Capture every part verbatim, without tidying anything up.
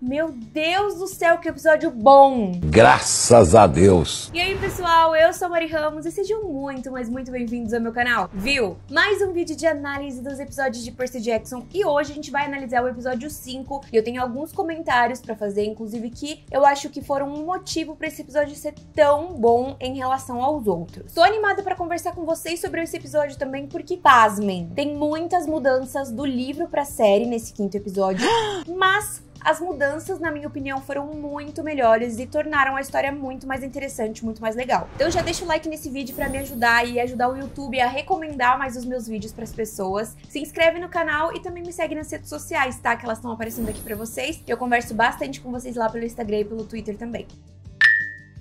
Meu Deus do céu, que episódio bom! Graças a Deus! E aí, pessoal, eu sou a Mari Ramos e sejam muito, mas muito bem-vindos ao meu canal, viu? Mais um vídeo de análise dos episódios de Percy Jackson e hoje a gente vai analisar o episódio cinco e eu tenho alguns comentários pra fazer, inclusive que eu acho que foram um motivo pra esse episódio ser tão bom em relação aos outros. Tô animada pra conversar com vocês sobre esse episódio também porque, pasmem, tem muitas mudanças do livro pra série nesse quinto episódio, mas... as mudanças, na minha opinião, foram muito melhores e tornaram a história muito mais interessante, muito mais legal. Então já deixa o like nesse vídeo pra me ajudar e ajudar o YouTube a recomendar mais os meus vídeos pras pessoas. Se inscreve no canal e também me segue nas redes sociais, tá? Que elas estão aparecendo aqui pra vocês. Eu converso bastante com vocês lá pelo Instagram e pelo Twitter também.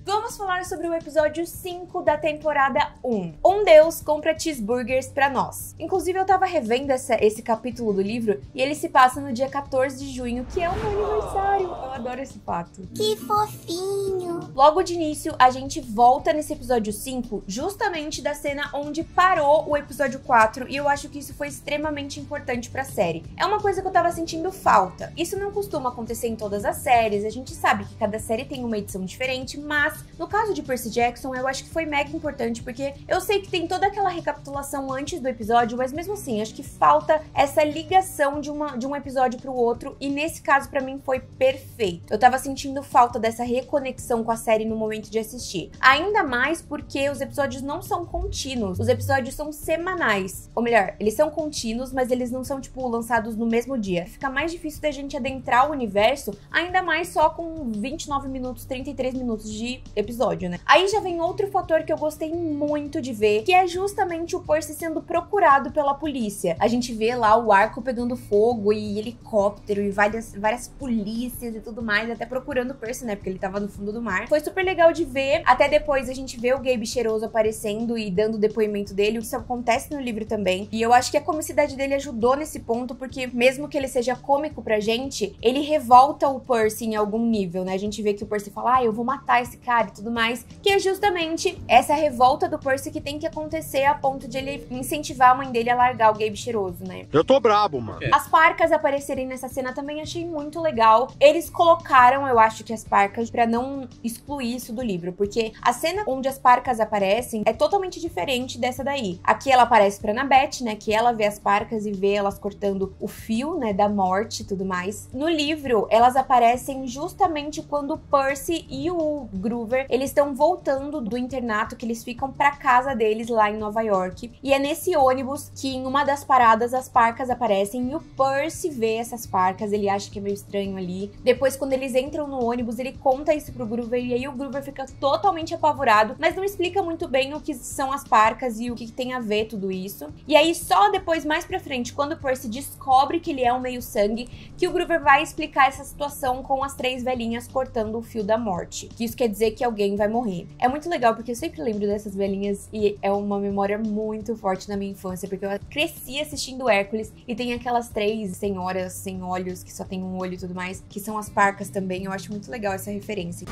Vamos falar sobre o episódio cinco da temporada um. Um Deus compra cheeseburgers pra nós. Inclusive, eu tava revendo essa, esse capítulo do livro e ele se passa no dia quatorze de junho, que é o meu aniversário. Eu adoro esse fato. Que fofinho! Logo de início, a gente volta nesse episódio cinco, justamente da cena onde parou o episódio quatro, e eu acho que isso foi extremamente importante pra série. É uma coisa que eu tava sentindo falta. Isso não costuma acontecer em todas as séries, a gente sabe que cada série tem uma edição diferente, mas no caso de Percy Jackson, eu acho que foi mega importante, porque eu sei que tem toda aquela recapitulação antes do episódio, mas mesmo assim, acho que falta essa ligação de, uma, de um episódio pro outro, e nesse caso, pra mim, foi perfeito. Eu tava sentindo falta dessa reconexão com a série no momento de assistir. Ainda mais porque os episódios não são contínuos, os episódios são semanais. Ou melhor, eles são contínuos, mas eles não são, tipo, lançados no mesmo dia. Fica mais difícil da gente adentrar o universo, ainda mais só com vinte e nove minutos, trinta e três minutos de episódio, né? Aí já vem outro fator que eu gostei muito de ver, que é justamente o Percy sendo procurado pela polícia. A gente vê lá o arco pegando fogo e helicóptero e várias, várias polícias e tudo mais, até procurando o Percy, né? Porque ele tava no fundo do mar. Foi super legal de ver. Até depois a gente vê o Gabe Cheiroso aparecendo e dando o depoimento dele, o que isso acontece no livro também. E eu acho que a comicidade dele ajudou nesse ponto, porque mesmo que ele seja cômico pra gente, ele revolta o Percy em algum nível, né? A gente vê que o Percy fala, ah, eu vou matar esse cara e tudo mais, que é justamente essa revolta do Percy que tem que acontecer a ponto de ele incentivar a mãe dele a largar o Gabe Cheiroso, né? Eu tô brabo, mano. É. As parcas aparecerem nessa cena também achei muito legal. Eles colocaram, eu acho que as parcas, pra não excluir isso do livro, porque a cena onde as parcas aparecem é totalmente diferente dessa daí. Aqui ela aparece pra Annabeth, né, que ela vê as parcas e vê elas cortando o fio, né, da morte e tudo mais. No livro, elas aparecem justamente quando o Percy e o Grover eles estão voltando do internato, que eles ficam pra casa deles lá em Nova York. E é nesse ônibus que em uma das paradas as parcas aparecem e o Percy vê essas parcas, ele acha que é meio estranho ali. Depois, quando eles entram no ônibus, ele conta isso pro Grover e aí o Grover fica totalmente apavorado, mas não explica muito bem o que são as parcas e o que tem a ver tudo isso. E aí só depois, mais pra frente, quando o Percy descobre que ele é um meio-sangue, que o Grover vai explicar essa situação com as três velhinhas cortando o fio da morte. Que isso quer dizer que que alguém vai morrer. É muito legal porque eu sempre lembro dessas velhinhas e é uma memória muito forte na minha infância, porque eu cresci assistindo Hércules e tem aquelas três senhoras sem olhos que só tem um olho e tudo mais, que são as parcas também. Eu acho muito legal essa referência.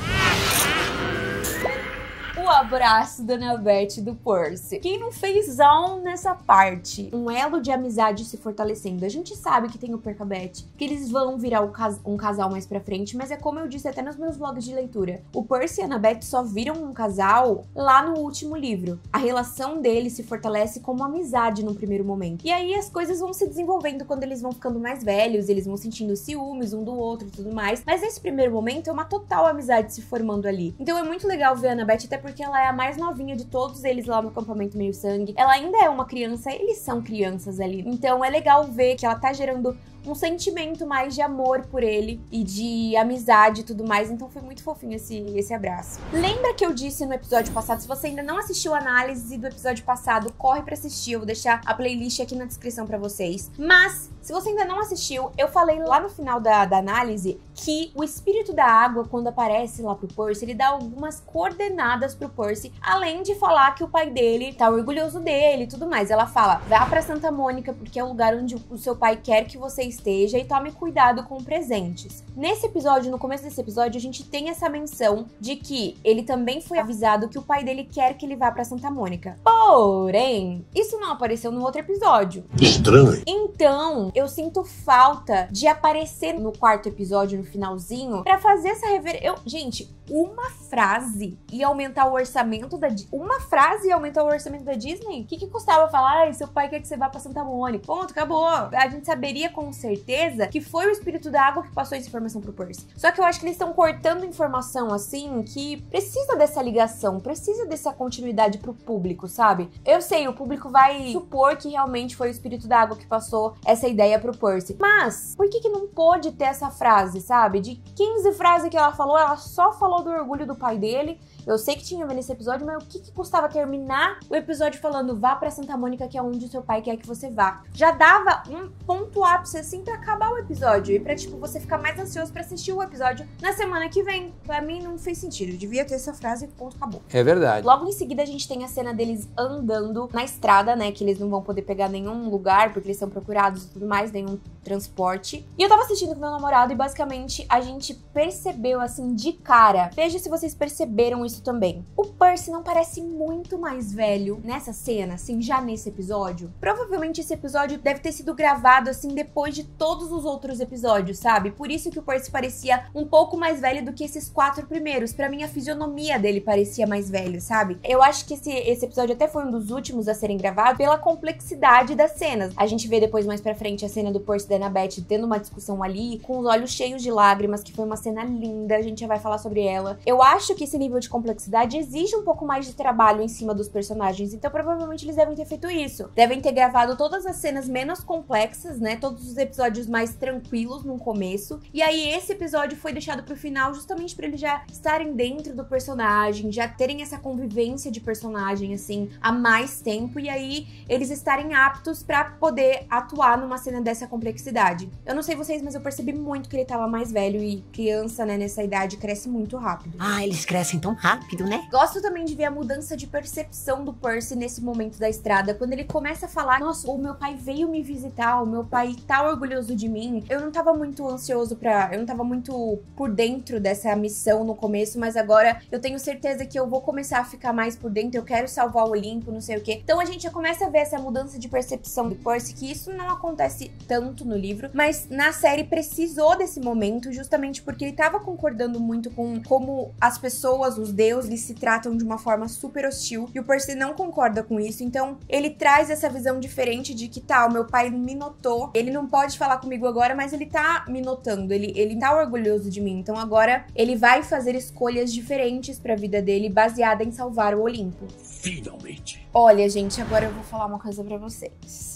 O abraço da Annabeth e do Percy. Quem não fez on nessa parte? Um elo de amizade se fortalecendo. A gente sabe que tem o Percabeth, que eles vão virar um, cas um casal mais pra frente, mas é como eu disse até nos meus vlogs de leitura. O Percy e a Annabeth só viram um casal lá no último livro. A relação deles se fortalece como amizade no primeiro momento. E aí as coisas vão se desenvolvendo quando eles vão ficando mais velhos, eles vão sentindo ciúmes um do outro e tudo mais. Mas nesse primeiro momento é uma total amizade se formando ali. Então é muito legal ver a Annabeth, até porque que ela é a mais novinha de todos eles lá no acampamento meio-sangue. Ela ainda é uma criança, eles são crianças ali. Então é legal ver que ela tá gerando um sentimento mais de amor por ele e de amizade e tudo mais, então foi muito fofinho esse, esse abraço. Lembra que eu disse no episódio passado, se você ainda não assistiu a análise do episódio passado, corre pra assistir, eu vou deixar a playlist aqui na descrição pra vocês. Mas, se você ainda não assistiu, eu falei lá no final da, da análise que o espírito da água, quando aparece lá pro Percy, ele dá algumas coordenadas pro Percy, além de falar que o pai dele tá orgulhoso dele e tudo mais. Ela fala, vá pra Santa Mônica porque é o lugar onde o seu pai quer que vocês esteja e tome cuidado com presentes. Nesse episódio, no começo desse episódio, a gente tem essa menção de que ele também foi avisado que o pai dele quer que ele vá pra Santa Mônica. Porém, isso não apareceu no outro episódio. Estranho. Então, eu sinto falta de aparecer no quarto episódio, no finalzinho, pra fazer essa reverência. Gente, uma frase e aumentar o orçamento da Disney. Uma frase e aumentar o orçamento da Disney? O que, que custava falar, ai, seu pai quer que você vá pra Santa Mônica? Ponto, acabou. A gente saberia com certeza que foi o espírito da água que passou essa informação pro Percy. Só que eu acho que eles estão cortando informação, assim, que precisa dessa ligação, precisa dessa continuidade pro público, sabe? Eu sei, o público vai supor que realmente foi o espírito da água que passou essa ideia pro Percy. Mas, por que que não pôde ter essa frase, sabe? De quinze frases que ela falou, ela só falou do orgulho do pai dele. Eu sei que tinha a ver nesse episódio, mas o que que custava terminar o episódio falando vá pra Santa Mônica, que é onde o seu pai quer que você vá? Já dava um ponto ápice, assim, pra acabar o episódio e pra, tipo, você ficar mais ansioso pra assistir o episódio na semana que vem. Pra mim, não fez sentido. Eu devia ter essa frase e ponto, acabou. É verdade. Logo em seguida, a gente tem a cena deles andando na estrada, né, que eles não vão poder pegar nenhum lugar, porque eles são procurados e tudo mais, nenhum transporte. E eu tava assistindo com meu namorado e, basicamente, a gente percebeu, assim, de cara. Veja se vocês perceberam isso também. O Percy não parece muito mais velho nessa cena, assim, já nesse episódio. Provavelmente esse episódio deve ter sido gravado, assim, depois de todos os outros episódios, sabe? Por isso que o Percy parecia um pouco mais velho do que esses quatro primeiros. Pra mim, a fisionomia dele parecia mais velho, sabe? Eu acho que esse, esse episódio até foi um dos últimos a serem gravados pela complexidade das cenas. A gente vê depois, mais pra frente, a cena do Percy e da Annabeth tendo uma discussão ali, com os olhos cheios de lágrimas, que foi uma cena linda, a gente já vai falar sobre ela. Eu acho que esse nível de complexidade exige um pouco mais de trabalho em cima dos personagens, então provavelmente eles devem ter feito isso. Devem ter gravado todas as cenas menos complexas, né? Todos os episódios mais tranquilos no começo. E aí esse episódio foi deixado pro final justamente pra eles já estarem dentro do personagem, já terem essa convivência de personagem, assim, há mais tempo, e aí eles estarem aptos pra poder atuar numa cena dessa complexidade. Eu não sei vocês, mas eu percebi muito que ele tava mais velho e criança, né, nessa idade, cresce muito rápido. Ah, eles crescem tão rápido, né? Gosto também de ver a mudança de percepção do Percy nesse momento da estrada, quando ele começa a falar, nossa, o meu pai veio me visitar, o meu pai tá orgulhoso de mim. Eu não tava muito ansioso pra... Eu não tava muito por dentro dessa missão no começo, mas agora eu tenho certeza que eu vou começar a ficar mais por dentro, eu quero salvar o Olimpo, não sei o quê. Então a gente já começa a ver essa mudança de percepção do Percy, que isso não acontece tanto no livro, mas na série precisou desse momento, justamente porque ele tava concordando muito com como as pessoas, os deuses, eles se tratam de uma forma super hostil, e o Percy não concorda com isso, então ele traz essa visão diferente de que tá, o meu pai me notou, ele não pode falar comigo agora, mas ele tá me notando, ele, ele tá orgulhoso de mim, então agora ele vai fazer escolhas diferentes pra vida dele, baseada em salvar o Olimpo. Finalmente. Olha, gente, agora eu vou falar uma coisa pra vocês.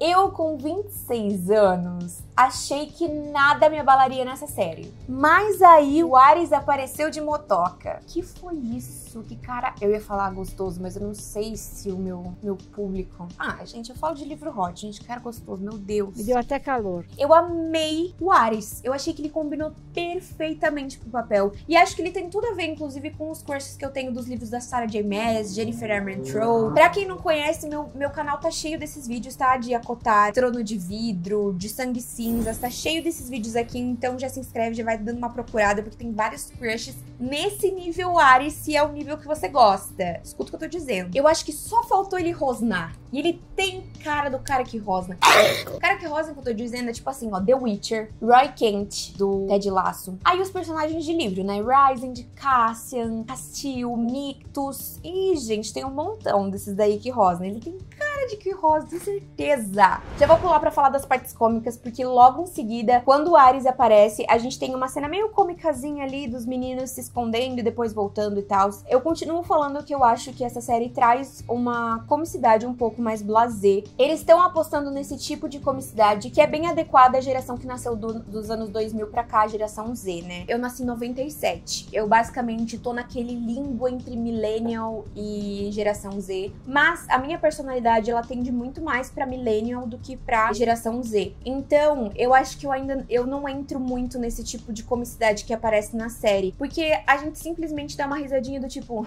Eu, com vinte e seis anos, achei que nada me abalaria nessa série. Mas aí o Ares apareceu de motoca. Que foi isso? Que cara... Eu ia falar gostoso, mas eu não sei se o meu, meu público... Ah, gente, eu falo de livro hot, gente, cara gostoso, meu Deus. Me deu até calor. Eu amei o Ares. Eu achei que ele combinou perfeitamente pro papel. E acho que ele tem tudo a ver, inclusive, com os cursos que eu tenho dos livros da Sarah J. Maas, Jennifer L. Armentrout. Pra quem não conhece, meu, meu canal tá cheio desses vídeos, tá? De Trono de Vidro, de Sangue Cinza, tá cheio desses vídeos aqui, então já se inscreve, já vai dando uma procurada, porque tem vários crushes nesse nível Ares, se é o nível que você gosta. Escuta o que eu tô dizendo. Eu acho que só faltou ele rosnar. E ele tem cara do cara que rosna. O cara que rosna que eu tô dizendo é tipo assim, ó, The Witcher, Roy Kent, do Ted Lasso. Aí os personagens de livro, né? Ryzen, de Cassian, Castiel, Mythos. Ih, gente, tem um montão desses daí que rosna. Ele tem cara de que rosna, com certeza. Já vou pular pra falar das partes cômicas, porque logo em seguida, quando o Ares aparece, a gente tem uma cena meio comicazinha ali dos meninos se escondendo e depois voltando e tal. Eu continuo falando que eu acho que essa série traz uma comicidade um pouco mais blasé. Eles estão apostando nesse tipo de comicidade que é bem adequada à geração que nasceu do, dos anos dois mil pra cá, a geração Z, né? Eu nasci em noventa e sete. Eu basicamente tô naquele limbo entre millennial e geração Z, mas a minha personalidade, ela tende muito mais pra millennial do que pra geração Z. Então, eu acho que eu ainda eu não entro muito nesse tipo de comicidade que aparece na série, porque a gente simplesmente dá uma risadinha do tipo...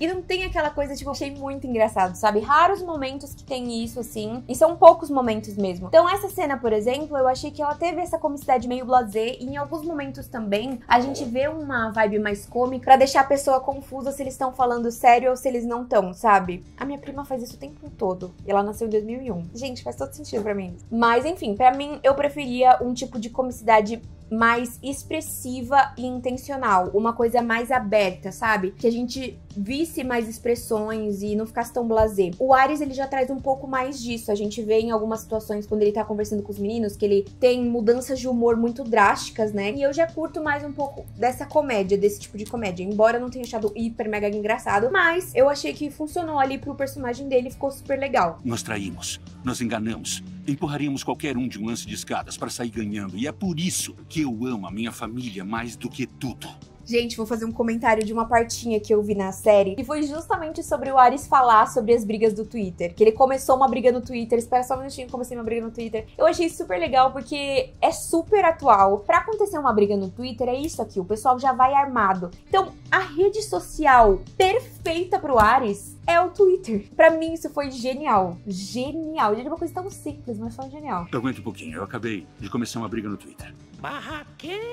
E não tem aquela coisa, tipo, achei muito engraçado, sabe? Raros momentos que tem isso, assim. E são poucos momentos mesmo. Então essa cena, por exemplo, eu achei que ela teve essa comicidade meio blasé. E em alguns momentos também, a gente vê uma vibe mais cômica pra deixar a pessoa confusa se eles estão falando sério ou se eles não estão, sabe? A minha prima faz isso o tempo todo. E ela nasceu em dois mil e um. Gente, faz todo sentido pra mim. Mas, enfim, pra mim, eu preferia um tipo de comicidade mais expressiva e intencional. Uma coisa mais aberta, sabe? Que a gente visse mais expressões e não ficasse tão blasé. O Ares, ele já traz um pouco mais disso. A gente vê em algumas situações, quando ele tá conversando com os meninos, que ele tem mudanças de humor muito drásticas, né? E eu já curto mais um pouco dessa comédia, desse tipo de comédia. Embora eu não tenha achado hiper mega engraçado, mas eu achei que funcionou ali pro personagem dele e ficou super legal. Nós traímos, nós enganamos, empurraríamos qualquer um de um lance de escadas pra sair ganhando. E é por isso que eu amo a minha família mais do que tudo. Gente, vou fazer um comentário de uma partinha que eu vi na série, e foi justamente sobre o Ares falar sobre as brigas do Twitter. Que ele começou uma briga no Twitter, espera só um minutinho, comecei uma briga no Twitter. Eu achei super legal porque é super atual. Pra acontecer uma briga no Twitter é isso aqui, o pessoal já vai armado. Então, a rede social perfeita pro Ares é o Twitter. Pra mim isso foi genial. Genial, gente, é uma coisa tão simples, mas foi genial. Aguenta um pouquinho, eu acabei de começar uma briga no Twitter. Barraqueira.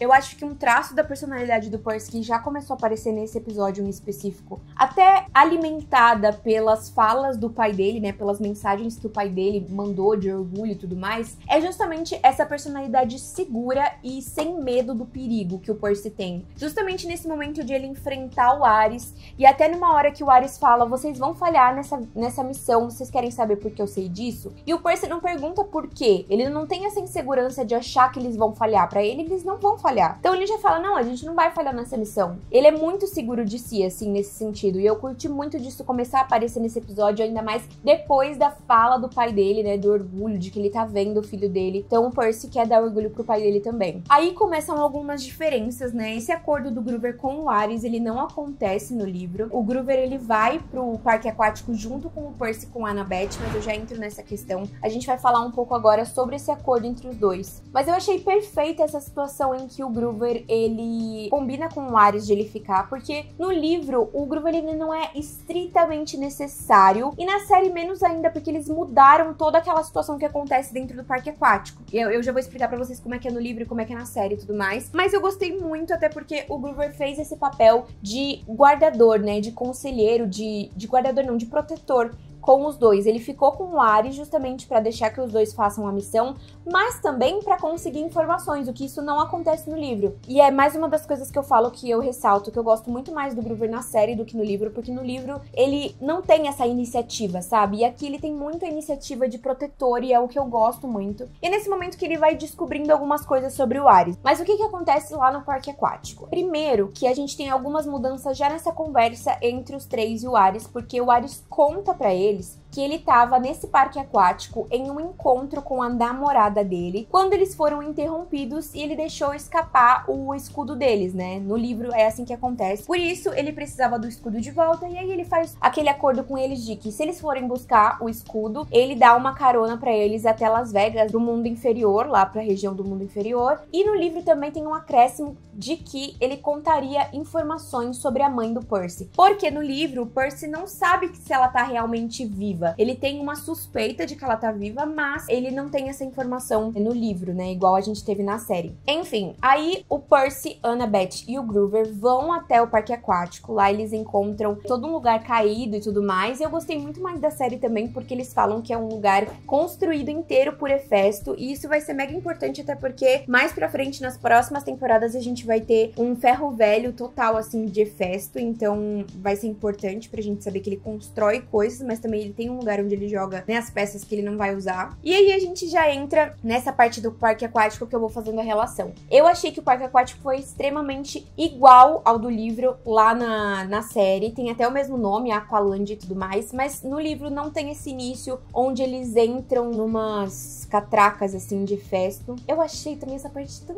Eu acho que um traço da personalidade do Percy que já começou a aparecer nesse episódio em específico, até alimentada pelas falas do pai dele, né, pelas mensagens que o pai dele mandou de orgulho e tudo mais, é justamente essa personalidade segura e sem medo do perigo que o Percy tem. Justamente nesse momento de ele enfrentar o Ares, e até numa hora que o Ares fala, vocês vão falhar nessa, nessa missão, vocês querem saber por que eu sei disso? E o Percy não pergunta por quê, ele não tem essa insegurança de achar que eles vão falhar, pra ele eles não vão falhar. Então ele já fala, não, a gente não vai falhar nessa missão. Ele é muito seguro de si, assim, nesse sentido, e eu curti muito disso começar a aparecer nesse episódio, ainda mais depois da fala do pai dele, né, do orgulho, de que ele tá vendo o filho dele. Então o Percy quer dar orgulho pro pai dele também. Aí começam algumas diferenças, né, esse acordo do Grover com o Ares, ele não acontece no livro. O Grover, ele vai pro parque aquático junto com o Percy, com a Annabeth, mas eu já entro nessa questão. A gente vai falar um pouco agora sobre esse acordo entre os dois. Mas eu achei perfeito Perfeita essa situação em que o Grover, ele combina com o Ares de ele ficar, porque no livro o Grover, ele não é estritamente necessário, e na série menos ainda, porque eles mudaram toda aquela situação que acontece dentro do parque aquático. Eu, eu já vou explicar pra vocês como é que é no livro e como é que é na série e tudo mais, mas eu gostei muito, até porque o Grover fez esse papel de guardador, né, de conselheiro, de, de guardador não, de protetor com os dois. Ele ficou com o Ares justamente pra deixar que os dois façam a missão, mas também pra conseguir informações, o que isso não acontece no livro. E é mais uma das coisas que eu falo, que eu ressalto, que eu gosto muito mais do Grover na série do que no livro, porque no livro ele não tem essa iniciativa, sabe? E aqui ele tem muita iniciativa de protetor, e é o que eu gosto muito. E é nesse momento que ele vai descobrindo algumas coisas sobre o Ares. Mas o que que acontece lá no parque aquático? Primeiro, que a gente tem algumas mudanças já nessa conversa entre os três e o Ares, porque o Ares conta pra ele que ele estava nesse parque aquático em um encontro com a namorada dele, quando eles foram interrompidos e ele deixou escapar o escudo deles, né? No livro é assim que acontece. Por isso, ele precisava do escudo de volta, e aí ele faz aquele acordo com eles de que se eles forem buscar o escudo, ele dá uma carona pra eles até Las Vegas, do mundo inferior, lá pra região do mundo inferior. E no livro também tem um acréscimo de que ele contaria informações sobre a mãe do Percy, porque no livro o Percy não sabe se ela tá realmente viva. Ele tem uma suspeita de que ela tá viva, mas ele não tem essa informação no livro, né? Igual a gente teve na série. Enfim, aí o Percy, Annabeth e o Grover vão até o parque aquático. Lá eles encontram todo um lugar caído e tudo mais. E eu gostei muito mais da série também, porque eles falam que é um lugar construído inteiro por Hefesto. E isso vai ser mega importante, até porque mais pra frente, nas próximas temporadas, a gente vai ter um ferro velho total, assim, de Hefesto. Então vai ser importante pra gente saber que ele constrói coisas, mas também ele tem um lugar onde ele joga, né, as peças que ele não vai usar. E aí a gente já entra nessa parte do parque aquático que eu vou fazendo a relação. Eu achei que o parque aquático foi extremamente igual ao do livro lá na, na série. Tem até o mesmo nome, Aqualand e tudo mais, mas no livro não tem esse início onde eles entram numas catracas, assim, de Hefesto. Eu achei também essa parte tão...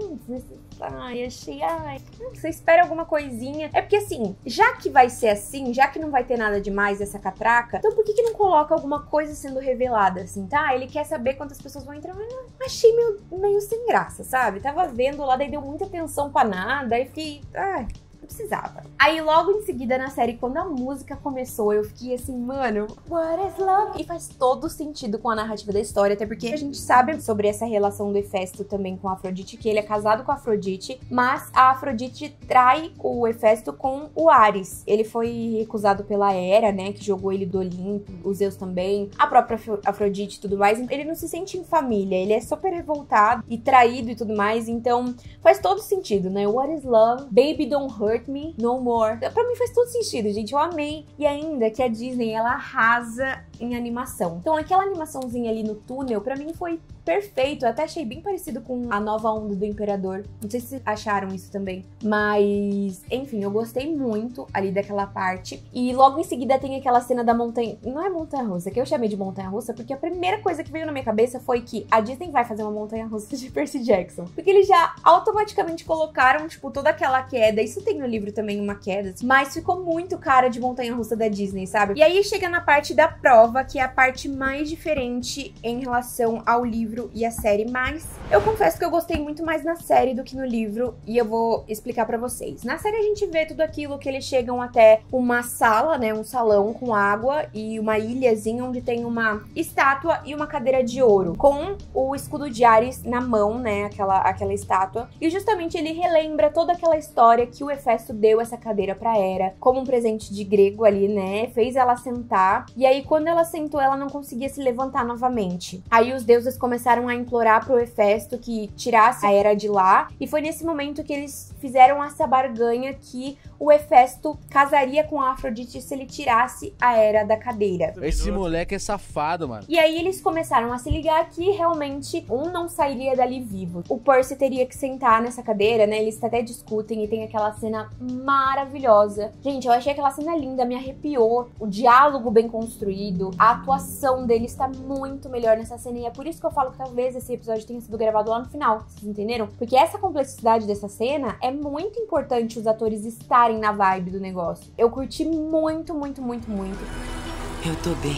Ai, achei... Ai, você espera alguma coisinha. É porque, assim, já que vai ser assim, já que não vai ter nada demais essa catraca, então por que que não coloca alguma coisa sendo revelada, assim, tá? Ele quer saber quantas pessoas vão entrar, mas achei meio, meio sem graça, sabe? Tava vendo lá, daí deu muita atenção pra nada, aí fiquei... Ai... precisava. Aí logo em seguida na série, quando a música começou, eu fiquei assim, mano, what is love? E faz todo sentido com a narrativa da história, até porque a gente sabe sobre essa relação do Hefesto também com a Afrodite, que ele é casado com a Afrodite, mas a Afrodite trai o Hefesto com o Ares. Ele foi recusado pela Hera, né, que jogou ele do Olimpo, o Zeus também, a própria Afrodite e tudo mais. Ele não se sente em família, ele é super revoltado e traído e tudo mais, então faz todo sentido, né? What is love? Baby don't hurt me no more. Pra mim faz todo sentido, gente, eu amei. E ainda que a Disney, ela arrasa em animação. Então aquela animaçãozinha ali no túnel, pra mim foi perfeito. Eu até achei bem parecido com a nova onda do Imperador. Não sei se vocês acharam isso também, mas enfim, eu gostei muito ali daquela parte. E logo em seguida tem aquela cena da montanha... Não é montanha-russa, que eu chamei de montanha-russa, porque a primeira coisa que veio na minha cabeça foi que a Disney vai fazer uma montanha-russa de Percy Jackson. Porque eles já automaticamente colocaram, tipo, toda aquela queda. Isso tem no livro também, uma queda. Mas ficou muito cara de montanha-russa da Disney, sabe? E aí chega na parte da prova, que é a parte mais diferente em relação ao livro e a série, mas eu confesso que eu gostei muito mais na série do que no livro, e eu vou explicar pra vocês. Na série a gente vê tudo aquilo que eles chegam até uma sala, né, um salão com água e uma ilhazinha onde tem uma estátua e uma cadeira de ouro, com o escudo de Ares na mão, né, aquela, aquela estátua, e justamente ele relembra toda aquela história que o Hefesto deu essa cadeira pra Hera, como um presente de grego ali, né, fez ela sentar, e aí quando ela sentou ela não conseguia se levantar novamente. Aí os deuses começaram a implorar pro Hefesto que tirasse a Hera de lá, e foi nesse momento que eles fizeram essa barganha que o Hefesto casaria com a Afrodite se ele tirasse a Hera da cadeira. Esse moleque é safado, mano. E aí eles começaram a se ligar que realmente um não sairia dali vivo. O Percy teria que sentar nessa cadeira, né? Eles até discutem e tem aquela cena maravilhosa. Gente, eu achei aquela cena linda, me arrepiou. O diálogo bem construído, a atuação dele está muito melhor nessa cena, e é por isso que eu falo que talvez esse episódio tenha sido gravado lá no final, vocês entenderam? Porque essa complexidade dessa cena é muito importante os atores estarem na vibe do negócio. Eu curti muito, muito, muito, muito. Eu tô bem.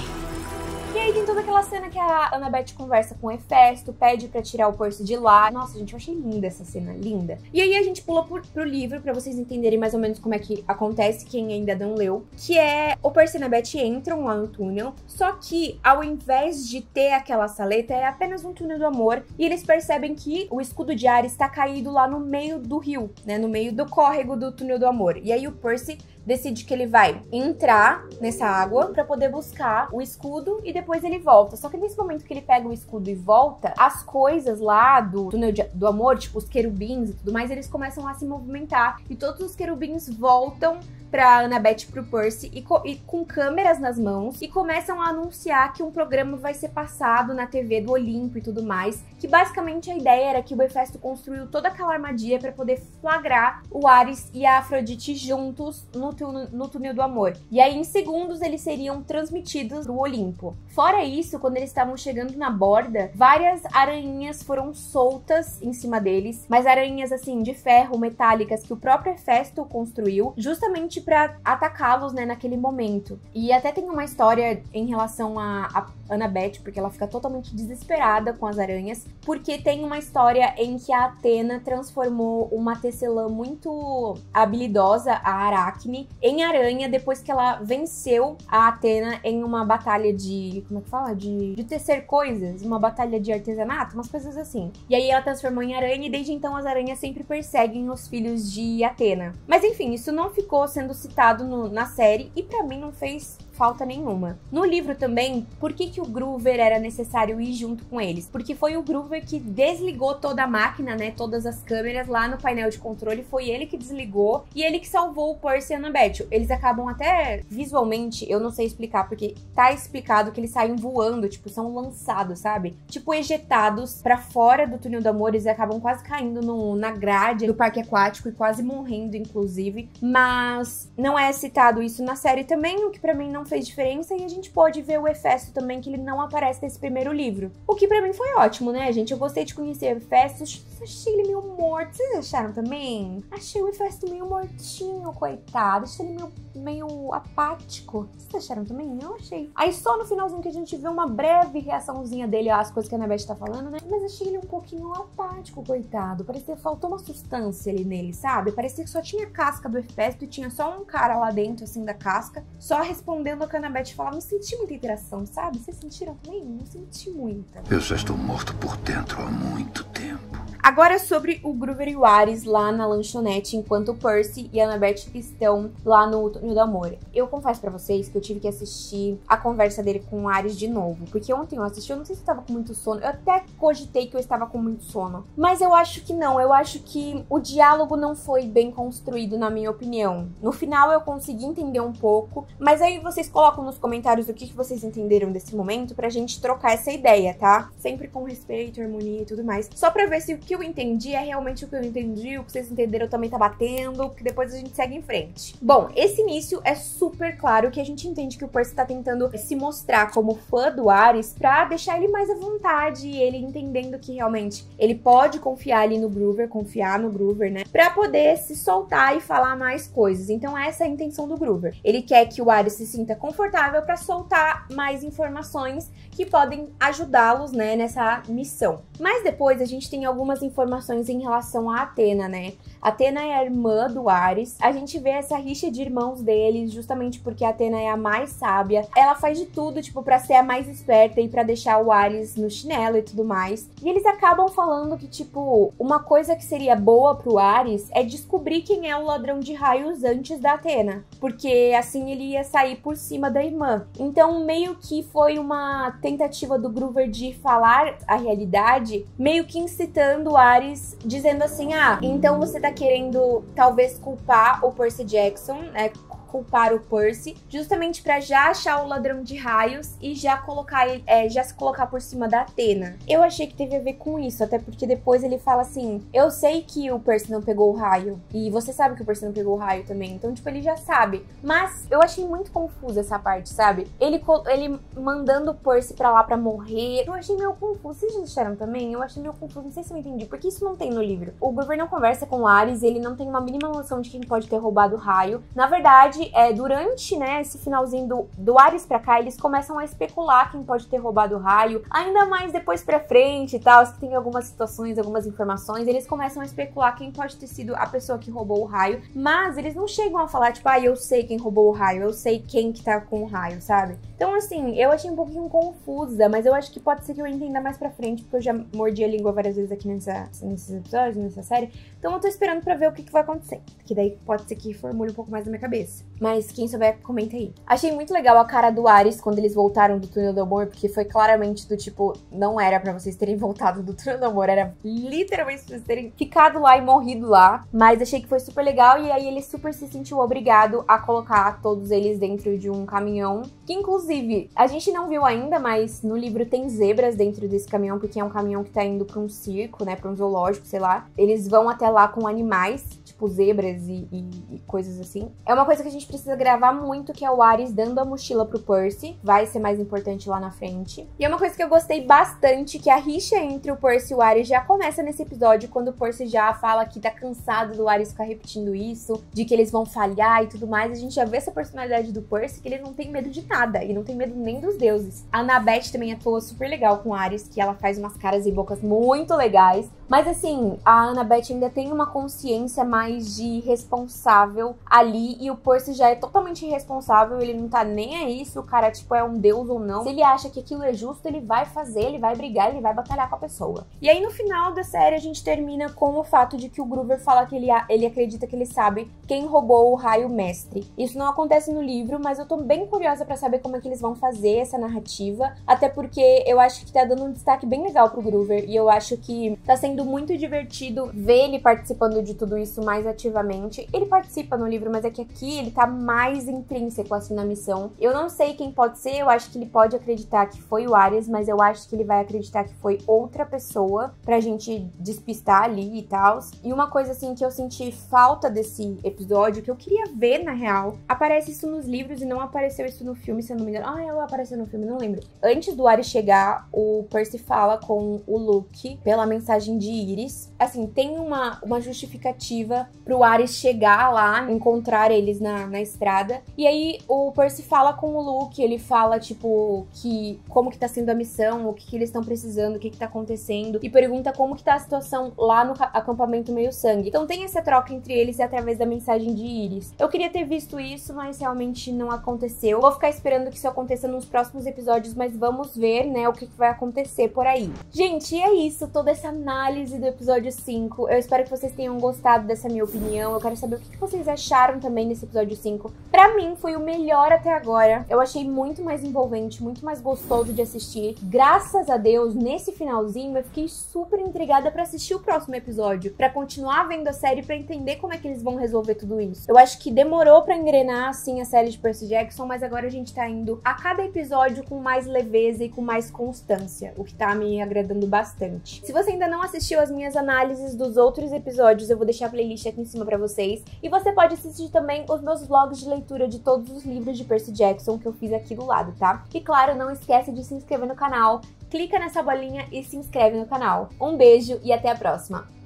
E aí tem toda aquela cena que a Annabeth conversa com o Hefesto, pede pra tirar o Percy de lá. Nossa, gente, eu achei linda essa cena, linda. E aí a gente pula pro, pro livro, pra vocês entenderem mais ou menos como é que acontece, quem ainda não leu. Que é, o Percy e a Annabeth entram lá no túnel, só que ao invés de ter aquela saleta, é apenas um túnel do amor. E eles percebem que o escudo de Ares tá caído lá no meio do rio, né, no meio do córrego do túnel do amor. E aí o Percy decide que ele vai entrar nessa água pra poder buscar o escudo e depois ele volta. Só que nesse momento que ele pega o escudo e volta, as coisas lá do túnel de, do amor, tipo os querubins e tudo mais, eles começam a se movimentar. E todos os querubins voltam pra Annabeth, pro Percy, e, co e com câmeras nas mãos, e começam a anunciar que um programa vai ser passado na T V do Olimpo e tudo mais, que basicamente a ideia era que o Hefesto construiu toda aquela armadilha pra poder flagrar o Ares e a Afrodite juntos no, no, no túnel do amor. E aí, em segundos, eles seriam transmitidos pro Olimpo. Fora isso, quando eles estavam chegando na borda, várias aranhinhas foram soltas em cima deles, mas aranhinhas, assim, de ferro, metálicas, que o próprio Hefesto construiu, justamente pra atacá-los, né, naquele momento. E até tem uma história em relação a, a Annabeth, porque ela fica totalmente desesperada com as aranhas, porque tem uma história em que a Atena transformou uma tecelã muito habilidosa, a Aracne, em aranha, depois que ela venceu a Atena em uma batalha de... como é que fala? De, de tecer coisas, uma batalha de artesanato, umas coisas assim. E aí ela transformou em aranha, e desde então as aranhas sempre perseguem os filhos de Atena. Mas enfim, isso não ficou sendo citado no, na série, e pra mim não fez falta nenhuma. No livro também, por que que o Grover era necessário ir junto com eles? Porque foi o Grover que desligou toda a máquina, né, todas as câmeras lá no painel de controle, foi ele que desligou, e ele que salvou o Percy e a Annabeth. Eles acabam até, visualmente, eu não sei explicar, porque tá explicado que eles saem voando, tipo, são lançados, sabe? Tipo, ejetados pra fora do túnel do amor, eles acabam quase caindo no, na grade do parque aquático e quase morrendo, inclusive, mas não é citado isso na série também, o que pra mim não fez diferença, e a gente pode ver o Hefesto também, que ele não aparece nesse primeiro livro. O que pra mim foi ótimo, né, gente? Eu gostei de conhecer o Hefesto, achei ele meio morto, vocês acharam também? Achei o Hefesto meio mortinho, coitado, achei ele meio, meio apático. Vocês acharam também? Eu achei. Aí só no finalzinho que a gente vê uma breve reaçãozinha dele às coisas que a Annabeth tá falando, né? Mas achei ele um pouquinho apático, coitado. Parecia que faltou uma substância ali nele, sabe? Parecia que só tinha a casca do Hefesto e tinha só um cara lá dentro, assim, da casca, só respondendo ao que a Annabeth falava. Não senti muita interação, sabe? Vocês sentiram também? Não senti muita. Eu já estou morto por dentro há muito tempo. Agora sobre o Grover e o Ares lá na lanchonete, enquanto o Percy e a Annabeth estão lá no Túnel do Amor. Eu confesso pra vocês que eu tive que assistir a conversa dele com o Ares de novo, porque ontem eu assisti, eu não sei se eu tava com muito sono, eu até cogitei que eu estava com muito sono, mas eu acho que não, eu acho que o diálogo não foi bem construído, na minha opinião. No final eu consegui entender um pouco, mas aí vocês colocam nos comentários o que, que vocês entenderam desse momento pra gente trocar essa ideia, tá? Sempre com respeito, harmonia e tudo mais, só pra ver se o que eu entendi é realmente o que eu entendi, o que vocês entenderam também tá batendo, porque depois a gente segue em frente. Bom, esse início é super claro que a gente entende que o Percy tá tentando se mostrar como fã do Ares pra deixar ele mais à vontade, ele entendendo que realmente ele pode confiar ali no Grover, confiar no Grover, né? Pra poder se soltar e falar mais coisas. Então essa é a intenção do Grover. Ele quer que o Ares se sinta confortável pra soltar mais informações que podem ajudá-los, né, nessa missão. Mas depois a gente tem algumas informações em relação a Atena, né? Atena é a irmã do Ares. A gente vê essa rixa de irmãos deles justamente porque a Atena é a mais sábia. Ela faz de tudo, tipo, pra ser a mais esperta e pra deixar o Ares no chinelo e tudo mais. E eles acabam falando que, tipo, uma coisa que seria boa pro Ares é descobrir quem é o ladrão de raios antes da Atena, porque assim ele ia sair por cima da irmã. Então meio que foi uma tentativa do Grover de falar a realidade, meio que incitando o Ares, dizendo assim: ah, então você tá querendo talvez culpar o Percy Jackson, né? Culpar o Percy, justamente pra já achar o ladrão de raios e já colocar ele, é, já se colocar por cima da Atena. Eu achei que teve a ver com isso, até porque depois ele fala assim: eu sei que o Percy não pegou o raio, e você sabe que o Percy não pegou o raio também, então tipo, ele já sabe. Mas eu achei muito confusa essa parte, sabe? Ele, ele mandando o Percy pra lá pra morrer, eu achei meio confuso. Vocês já acharam também? Eu achei meio confuso, não sei se eu entendi, porque isso não tem no livro. O Grover não conversa com o Ares, ele não tem uma mínima noção de quem pode ter roubado o raio. Na verdade, É, durante, né, esse finalzinho do, do Ares pra cá, eles começam a especular quem pode ter roubado o raio, ainda mais depois pra frente e tal, se tem algumas situações, algumas informações, eles começam a especular quem pode ter sido a pessoa que roubou o raio, mas eles não chegam a falar, tipo, ah, eu sei quem roubou o raio, eu sei quem que tá com o raio, sabe? Então, assim, eu achei um pouquinho confusa, mas eu acho que pode ser que eu entenda mais pra frente, porque eu já mordi a língua várias vezes aqui nessa, nesses episódios, nessa série, então eu tô esperando pra ver o que, que vai acontecer, que daí pode ser que formule um pouco mais na minha cabeça. Mas quem souber, comenta aí. Achei muito legal a cara do Ares quando eles voltaram do Túnel do Amor, porque foi claramente do tipo, não era pra vocês terem voltado do Túnel do Amor, era literalmente pra vocês terem ficado lá e morrido lá. Mas achei que foi super legal, e aí ele super se sentiu obrigado a colocar todos eles dentro de um caminhão, que inclusive, a gente não viu ainda, mas no livro tem zebras dentro desse caminhão, porque é um caminhão que tá indo pra um circo, né, pra um zoológico, sei lá. Eles vão até lá com animais, tipo zebras e, e, e coisas assim. É uma coisa que a gente precisa gravar muito, que é o Ares dando a mochila pro Percy, vai ser mais importante lá na frente. E é uma coisa que eu gostei bastante, que a rixa entre o Percy e o Ares já começa nesse episódio, quando o Percy já fala que tá cansado do Ares ficar repetindo isso, de que eles vão falhar e tudo mais. A gente já vê essa personalidade do Percy, que ele não tem medo de nada, e não tem medo nem dos deuses. A Annabeth também atua super legal com o Ares, que ela faz umas caras e bocas muito legais, mas assim, a Annabeth ainda tem uma consciência mais de responsável ali, e o Percy já é totalmente irresponsável, ele não tá nem aí se o cara, tipo, é um deus ou não. Se ele acha que aquilo é justo, ele vai fazer, ele vai brigar, ele vai batalhar com a pessoa. E aí no final da série a gente termina com o fato de que o Grover fala que ele, ele acredita que ele sabe quem roubou o raio mestre. Isso não acontece no livro, mas eu tô bem curiosa pra saber como é que eles vão fazer essa narrativa, até porque eu acho que tá dando um destaque bem legal pro Grover, e eu acho que tá sendo muito divertido ver ele participando de tudo isso mais mais ativamente. Ele participa no livro, mas é que aqui ele tá mais intrínseco, assim, na missão. Eu não sei quem pode ser, eu acho que ele pode acreditar que foi o Ares, mas eu acho que ele vai acreditar que foi outra pessoa pra gente despistar ali e tal. E uma coisa, assim, que eu senti falta desse episódio, que eu queria ver, na real, aparece isso nos livros e não apareceu isso no filme, se eu não me engano. Ah, ela apareceu no filme, não lembro. Antes do Ares chegar, o Percy fala com o Luke pela mensagem de Íris. Assim, tem uma, uma justificativa pro Ares chegar lá, encontrar eles na, na estrada. E aí o Percy fala com o Luke, ele fala, tipo, que como que tá sendo a missão, o que, que eles estão precisando, o que que tá acontecendo, e pergunta como que tá a situação lá no acampamento Meio-Sangue. Então tem essa troca entre eles e através da mensagem de Íris. Eu queria ter visto isso, mas realmente não aconteceu. Vou ficar esperando que isso aconteça nos próximos episódios, mas vamos ver, né, o que, que vai acontecer por aí. Gente, é isso, toda essa análise do episódio cinco. Eu espero que vocês tenham gostado dessa minha opinião. Eu quero saber o que, que vocês acharam também nesse episódio cinco. Pra mim, foi o melhor até agora. Eu achei muito mais envolvente, muito mais gostoso de assistir. Graças a Deus, nesse finalzinho, eu fiquei super intrigada pra assistir o próximo episódio, pra continuar vendo a série, pra entender como é que eles vão resolver tudo isso. Eu acho que demorou pra engrenar, assim, a série de Percy Jackson, mas agora a gente tá indo a cada episódio com mais leveza e com mais constância, o que tá me agradando bastante. Se você ainda não assistiu as minhas análises dos outros episódios, eu vou deixar a playlist aqui em cima pra vocês. E você pode assistir também os meus vlogs de leitura de todos os livros de Percy Jackson que eu fiz aqui do lado, tá? E claro, não esquece de se inscrever no canal, clica nessa bolinha e se inscreve no canal. Um beijo e até a próxima!